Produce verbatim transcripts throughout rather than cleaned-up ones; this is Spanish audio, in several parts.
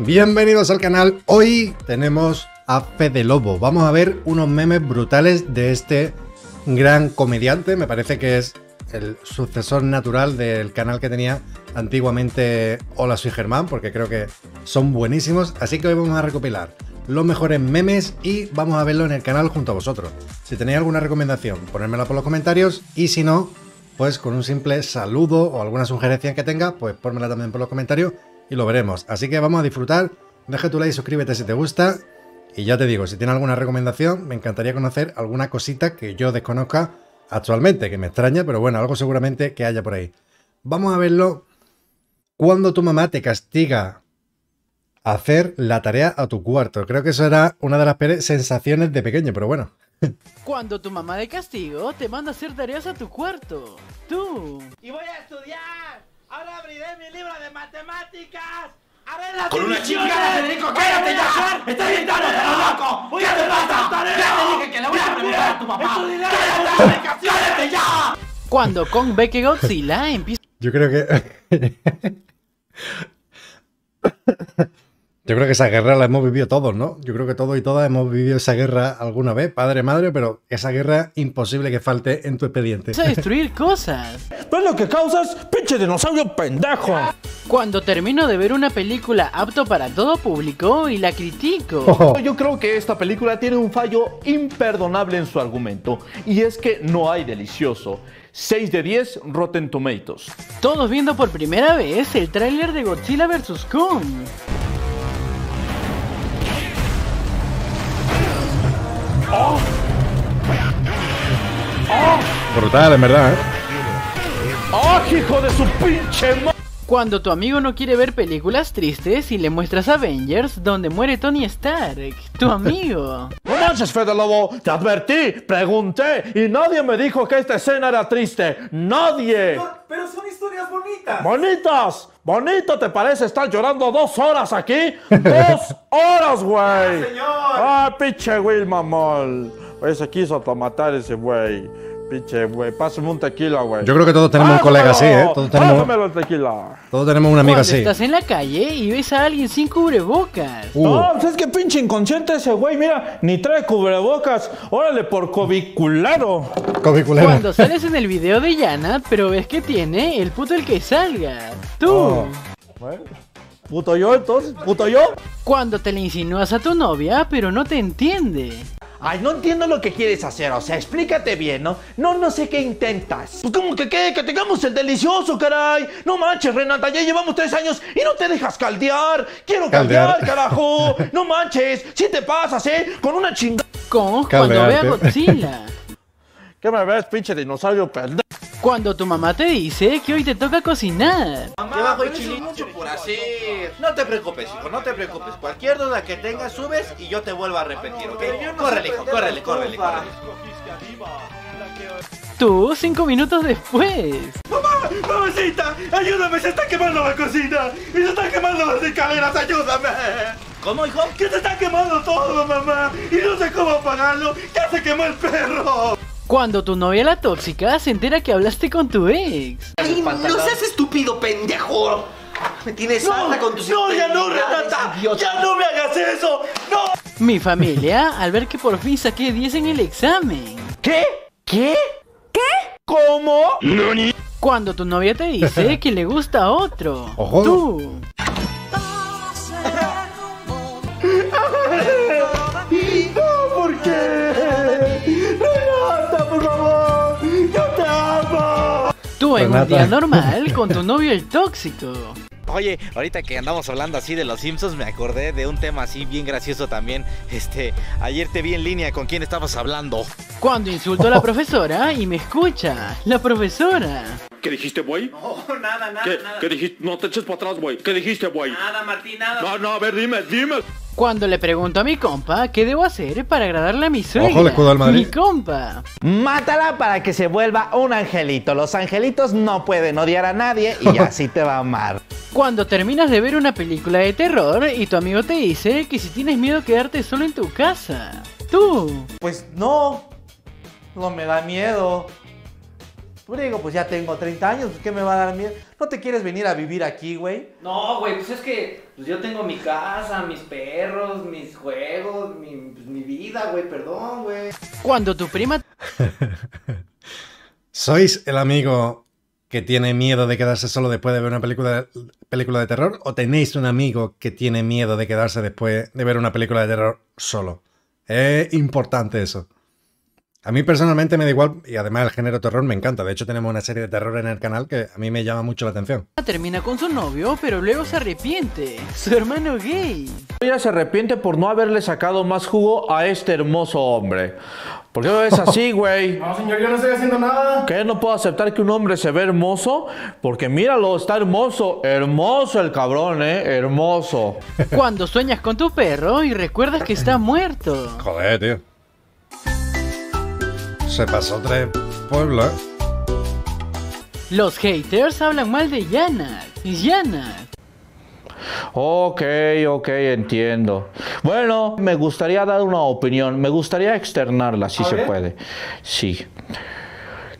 Bienvenidos al canal. Hoy tenemos a Fedelobo. Vamos a ver unos memes brutales de este gran comediante. Me parece que es el sucesor natural del canal que tenía antiguamente Hola Soy Germán, porque creo que son buenísimos. Así que hoy vamos a recopilar los mejores memes y vamos a verlo en el canal junto a vosotros. Si tenéis alguna recomendación, ponedmela por los comentarios, y si no, pues con un simple saludo o alguna sugerencia que tenga, pues pónmela también por los comentarios y lo veremos. Así que vamos a disfrutar. Deja tu like, suscríbete si te gusta. Y ya te digo, si tienes alguna recomendación, me encantaría conocer alguna cosita que yo desconozca actualmente, que me extraña, pero bueno, algo seguramente que haya por ahí. Vamos a verlo. Cuando tu mamá te castiga hacer la tarea a tu cuarto. Creo que eso era una de las peores sensaciones de pequeño, pero bueno. Cuando tu mamá de castigo te manda a hacer tareas a tu cuarto. Tú. Y voy a estudiar. Ahora abriré mi libro de matemáticas. Con una chingada, Federico, cállate ya. Me estás gritando, pero loco. ¿Qué te pasa? Ya te dije que le voy a preguntar a tu mamá. ¡Cállate! ¡Cállate ya! Cuando Kong ve que Godzilla empieza... Yo creo que... Yo creo que esa guerra la hemos vivido todos, ¿no? Yo creo que todos y todas hemos vivido esa guerra alguna vez, padre, madre, pero esa guerra imposible que falte en tu expediente. ¡A destruir cosas! ¿Ves lo que causas? ¡Pinche dinosaurio pendejo! Cuando termino de ver una película apto para todo público y la critico. Oh. Yo creo que esta película tiene un fallo imperdonable en su argumento, y es que no hay delicioso. seis de diez Rotten Tomatoes. Todos viendo por primera vez el tráiler de Godzilla versus. Kong. Oh. Oh. Brutal, en verdad, ¿eh? ¡Oh, hijo de su pinche madre! Cuando tu amigo no quiere ver películas tristes y le muestras Avengers donde muere Tony Stark, tu amigo. No manches, Fedelobo, te advertí, pregunté y nadie me dijo que esta escena era triste. ¡Nadie! No, pero son historias bonitas. ¡Bonitas! ¿Bonito te parece estar llorando dos horas aquí? ¡Dos horas, güey! ¡Ah, señor! ¡Ah, pinche Wilma Moll! Güey, se quiso automatar ese güey. Pinche, güey, pásame un tequila, güey. Yo creo que todos tenemos, pásamelo, un colega así, ¿eh? Todos tenemos, pásamelo el tequila. Todos tenemos un amigo así. Estás en la calle y ves a alguien sin cubrebocas. Uh. No, pues es que pinche inconsciente ese güey, mira, ni trae cubrebocas. Órale, por cobiculero. Cobiculero. Cuando sales en el video de Yana, pero ves que tiene el puto el que salga. Tú. Oh. Bueno. Puto yo, entonces, puto yo. Cuando te le insinúas a tu novia, pero no te entiende. Ay, no entiendo lo que quieres hacer, o sea, explícate bien, ¿no? No, no sé qué intentas. Pues como que qué, que tengamos el delicioso, caray. No manches, Renata, ya llevamos tres años y no te dejas caldear. Quiero caldear, caldear carajo. No manches, si sí te pasas, ¿eh? Con una chingada. Kong cuando vea Godzilla. ¿Qué me ves, pinche dinosaurio pendejo? Cuando tu mamá te dice que hoy te toca cocinar. Mamá, hay mucho por hacer. No te preocupes, hijo, no te preocupes. Cualquier duda que tengas, subes y yo te vuelvo a repetir, ¿ok? Córrele, hijo, córrele, córrele, córrele. Tú, cinco minutos después. ¡Mamá! ¡Mamacita! ¡Ayúdame! ¡Se está quemando la cocina! ¡Y se están quemando las escaleras! ¡Ayúdame! ¿Cómo, hijo? ¡Que se está quemando todo, mamá! ¡Y no sé cómo apagarlo! ¡Ya se quemó el perro! Cuando tu novia la tóxica se entera que hablaste con tu ex. Ay, no seas estúpido, pendejo. Me tienes harta no, con tus... No, ya no, Renata. Ya no me hagas eso. No. Mi familia al ver que por fin saqué diez en el examen. ¿Qué? ¿Qué? ¿Qué? ¿Cómo? ¿Nani? Cuando tu novia te dice que le gusta a otro. Ojo. Tú. No, ¿por qué? Tú en un día normal con tu novio el tóxico. Oye, ahorita que andamos hablando así de los Simpsons, me acordé de un tema así bien gracioso también. Este, ayer te vi en línea, ¿con quién estabas hablando? Cuando insulto a la profesora y me escucha, la profesora. ¿Qué dijiste, güey? No, nada, nada, ¿Qué, nada. ¿Qué dijiste? No te eches para atrás, güey. ¿Qué dijiste, güey? Nada, Martín, nada. No, no, a ver, dime, dime. Cuando le pregunto a mi compa qué debo hacer para agradarle a mi suegra. Ojo, le escudo al Madrid. Mi compa. Mátala para que se vuelva un angelito. Los angelitos no pueden odiar a nadie y así te va a amar. Cuando terminas de ver una película de terror y tu amigo te dice que si tienes miedo quedarte solo en tu casa. Tú. Pues no. No me da miedo. Pues digo, pues ya tengo treinta años, ¿qué me va a dar miedo? ¿No te quieres venir a vivir aquí, güey? No, güey, pues es que pues yo tengo mi casa, mis perros, mis juegos, mi, pues mi vida, güey, perdón, güey. Cuando tu prima... ¿Sois el amigo que tiene miedo de quedarse solo después de ver una película, película de terror? ¿O tenéis un amigo que tiene miedo de quedarse después de ver una película de terror solo? Es importante eso. A mí personalmente me da igual, y además el género terror me encanta. De hecho, tenemos una serie de terror en el canal que a mí me llama mucho la atención. Termina con su novio, pero luego se arrepiente. Su hermano gay. Ella se arrepiente por no haberle sacado más jugo a este hermoso hombre. ¿Por qué es así, güey? No, señor, yo no estoy haciendo nada. ¿Qué? No puedo aceptar que un hombre se ve hermoso, porque míralo, está hermoso. Hermoso el cabrón, ¿eh? Hermoso. Cuando sueñas con tu perro y recuerdas que está muerto. Joder, tío. Se pasó tres pueblos. Los haters hablan mal de Yana. Yana. Ok, ok, entiendo. Bueno, me gustaría dar una opinión. Me gustaría externarla, si se puede. Sí.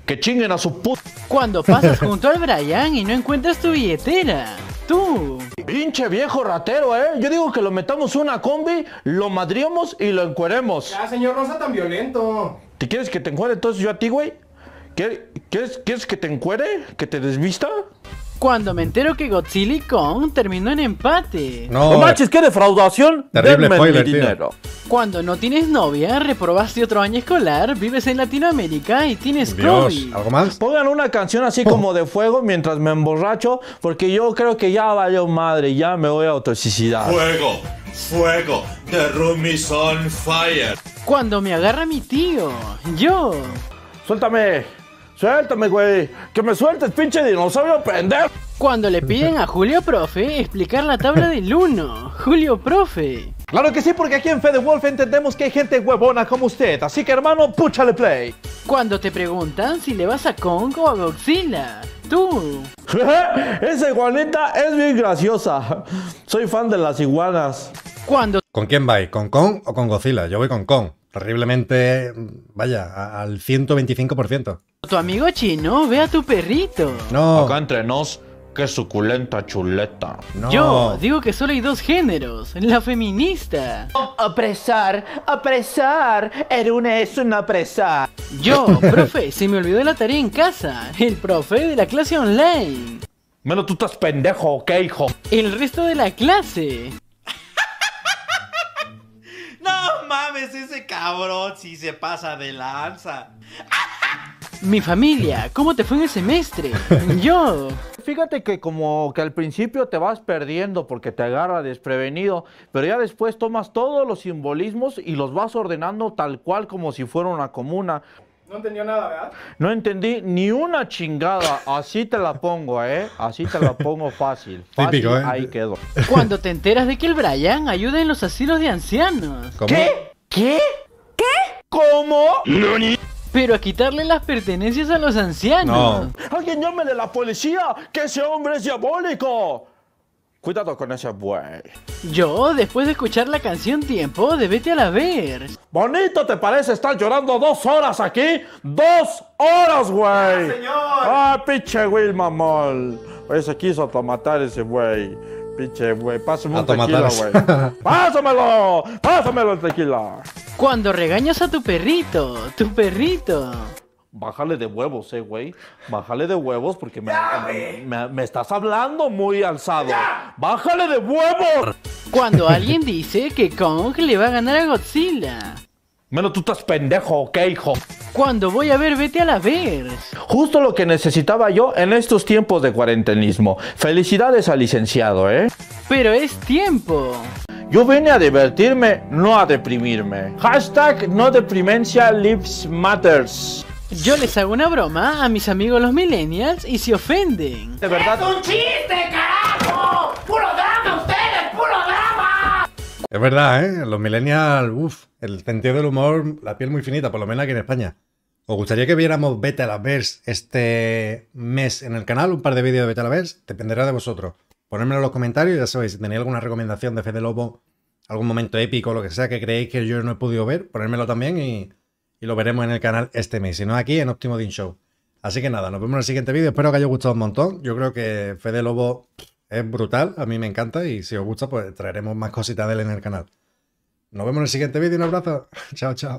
Que chinguen a su puta. Cuando pasas junto al Brian y no encuentras tu billetera. Tú. Pinche viejo ratero, ¿eh? Yo digo que lo metamos una combi, lo madriamos y lo encueremos. Ya, señor, no sea tan violento. ¿Te quieres que te encuere entonces yo a ti, güey? ¿Quieres, ¿Quieres que te encuere? ¿Que te desvista? Cuando me entero que Godzilla y Kong terminó en empate. No, no manches, qué defraudación. Terrible spoiler, mi dinero. Tío. Cuando no tienes novia, reprobaste otro año escolar, vives en Latinoamérica y tienes COVID. ¿Algo más? Pongan una canción así oh. como de fuego mientras me emborracho, porque yo creo que ya valió madre, ya me voy a autoxicidar. Fuego, fuego, the room is on fire. Cuando me agarra mi tío, yo. Suéltame. Suéltame, güey. Que me sueltes, pinche dinosaurio, pendejo. Cuando le piden a Julio Profe explicar la tabla del uno. Julio Profe. Claro que sí, porque aquí en Fedewolf entendemos que hay gente huevona como usted. Así que, hermano, púchale play. Cuando te preguntan si le vas a Kong o a Godzilla. Tú. Esa iguanita es bien graciosa. Soy fan de las iguanas. Cuando... ¿Con quién vais? ¿Con Kong o con Godzilla? Yo voy con Kong. Terriblemente, vaya, al ciento veinticinco por ciento. Tu amigo chino ve a tu perrito. No. Acá entre nos, qué suculenta chuleta. No. Yo digo que solo hay dos géneros. La feminista. Opresar, opresar. Erune es una opresar. Yo, profe, se me olvidó la tarea en casa. El profe de la clase online. Menos tú estás pendejo, ¿ok, hijo? El resto de la clase. No mames, ese cabrón sí se pasa de lanza. Mi familia, ¿cómo te fue en el semestre? Yo. Fíjate que como que al principio te vas perdiendo porque te agarra desprevenido, pero ya después tomas todos los simbolismos y los vas ordenando tal cual como si fuera una comuna. No entendió nada, ¿verdad? No entendí ni una chingada. Así te la pongo, ¿eh? Así te la pongo fácil. fácil Típico, ¿eh? Ahí quedó. Cuando te enteras de que el Brian ayuda en los asilos de ancianos. ¿Cómo? ¿Qué? ¿Qué? ¿Qué? ¿Cómo? ¿Nani? Pero a quitarle las pertenencias a los ancianos. No. Alguien llámele a la policía, que ese hombre es diabólico. Cuidado con ese buey. Yo, después de escuchar la canción Tiempo de Vete a la Ver. Bonito te parece estar llorando dos horas aquí. ¡Dos horas, güey! ¡Ah, señor! ¡Ah, pinche Wilma Moll! Oye, se quiso automatar ese güey. Pinche güey, pásame un tequila, güey. ¡Pásamelo! ¡Pásamelo el tequila! Cuando regañas a tu perrito, tu perrito. Bájale de huevos, eh, güey. Bájale de huevos porque me, me, me, me estás hablando muy alzado. ¡Bájale de huevos! Cuando alguien dice que Kong le va a ganar a Godzilla. Menos tú estás pendejo, ¿ok, hijo? Cuando voy a ver, vete a la ver. Justo lo que necesitaba yo en estos tiempos de cuarentenismo. Felicidades al licenciado, ¿eh? Pero es tiempo. Yo vine a divertirme, no a deprimirme. Hashtag no deprimencia lives matters. Yo les hago una broma a mis amigos los millennials y se ofenden. De verdad. ¡Es un chiste, carajo! ¡Puro drama ustedes! ¡Puro drama! Es verdad, ¿eh? Los millennials, uff, el sentido del humor, la piel muy finita, por lo menos aquí en España. ¿Os gustaría que viéramos Betaverse este mes en el canal? Un par de vídeos de Betaverse, dependerá de vosotros. Ponedmelo en los comentarios, ya sabéis, si tenéis alguna recomendación de Fedelobo, algún momento épico, lo que sea que creéis que yo no he podido ver, ponedmelo también y... Y lo veremos en el canal este mes, sino aquí en Optimo Din Show. Así que nada, nos vemos en el siguiente vídeo. Espero que os haya gustado un montón. Yo creo que Fedelobo es brutal, a mí me encanta y si os gusta pues traeremos más cositas de él en el canal. Nos vemos en el siguiente vídeo, un abrazo. Chao, chao.